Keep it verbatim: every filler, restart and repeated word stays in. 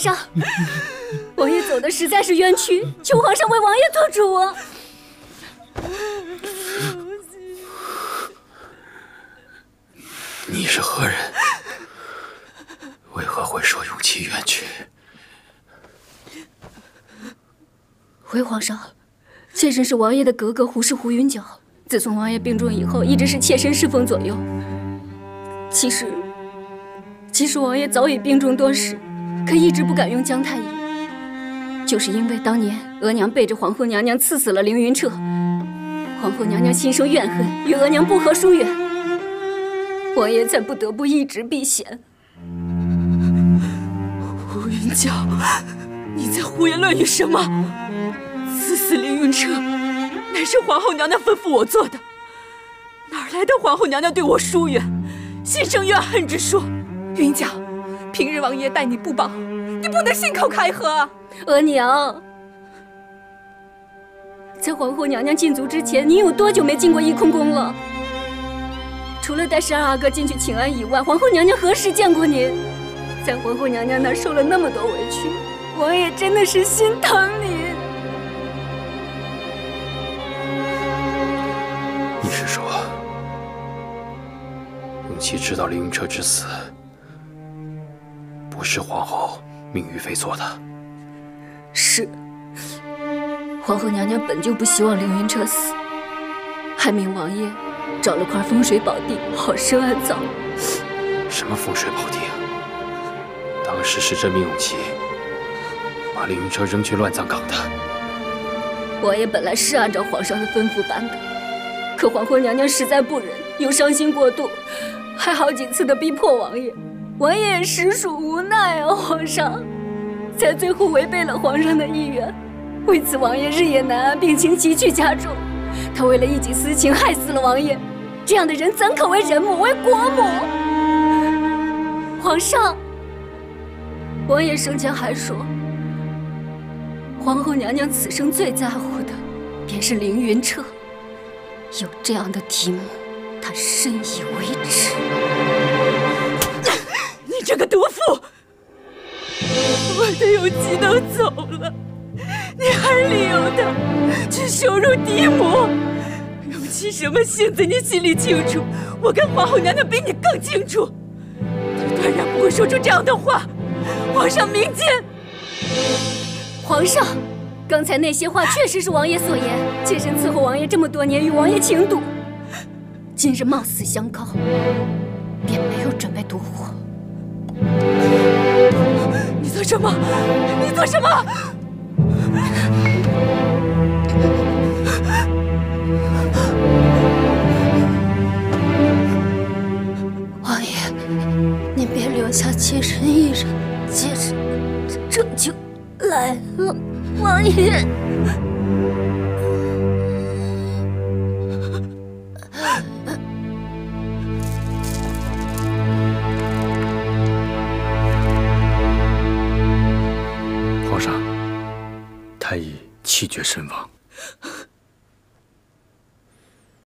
上，王爷走的实在是冤屈，求皇上为王爷做主啊！你是何人？为何会说永琪冤屈？回皇上，妾身是王爷的格格胡氏胡云皎。自从王爷病重以后，一直是妾身侍奉左右。其实，其实王爷早已病重多时，可一直不敢用姜太医，就是因为当年额娘背着皇后娘娘赐死了凌云彻，皇后娘娘心生怨恨，与额娘不和疏远，王爷才不得不一直避嫌。胡云皎，你在胡言乱语什么？赐死凌云彻，乃是皇后娘娘吩咐我做的，哪来的皇后娘娘对我疏远，心生怨恨之说？云皎，平日王爷待你不薄，你不能信口开河啊！额娘，在皇后娘娘禁足之前，你有多久没进过翊空宫了？除了带十二阿哥进去请安以外，皇后娘娘何时见过您？在皇后娘娘那儿受了那么多委屈，王爷真的是心疼你。你是说，永琪知道凌云彻之死，不是皇后命于妃做的？是，皇后娘娘本就不希望凌云彻死，还命王爷找了块风水宝地，好生安葬。什么风水宝地啊？当时是朕命永琪把凌云彻扔去乱葬岗的。王爷本来是按照皇上的吩咐办的，可皇后娘娘实在不忍，又伤心过度，还好几次的逼迫王爷，王爷也实属无奈啊，皇上，才最后违背了皇上的意愿。为此，王爷日夜难安，病情急剧加重。他为了一己私情，害死了王爷。这样的人怎可为人母，为国母？皇上，王爷生前还说，皇后娘娘此生最在乎的，便是凌云彻。有这样的题目，她深以为耻。你这个毒妇！我的永琪都走了，你还利用她去羞辱嫡母？永琪什么性子，你心里清楚。我跟皇后娘娘比你更清楚。她断然不会说出这样的话。皇上明鉴。皇上，刚才那些话确实是王爷所言。妾身伺候王爷这么多年，与王爷情笃，今日冒死相告，便没有准备毒火。你做什么？你做什么？王爷，您别留下妾身一人，妾身这就来了。王爷，皇上，太医气绝身亡。